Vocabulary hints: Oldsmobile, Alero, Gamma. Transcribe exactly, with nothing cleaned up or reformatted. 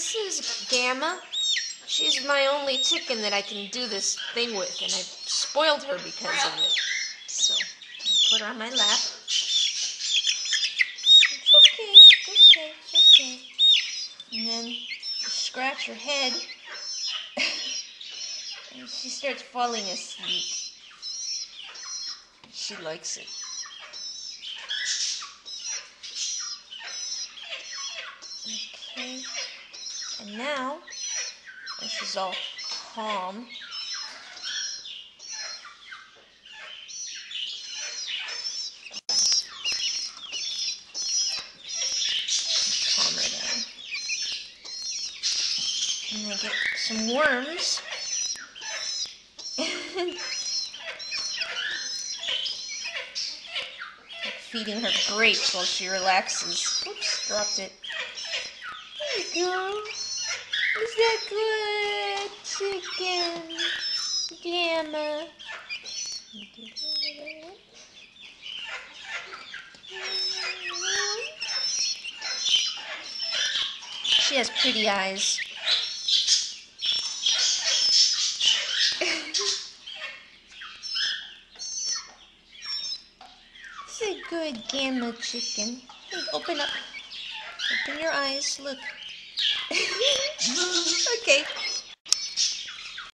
this is Gamma. She's my only chicken that I can do this thing with, and I've spoiled her because of it. So, I put her on my lap. It's okay, it's okay, it's okay. And then you scratch her head, and she starts falling asleep. She likes it. Okay, and now, when she's all calm, and I get some worms. Like feeding her grapes while she relaxes. Oops, dropped it. There you go. Is that good? Chicken. Gamma. She has pretty eyes. It's a good Gamma chicken. Hey, open up. Open your eyes. Look. Okay.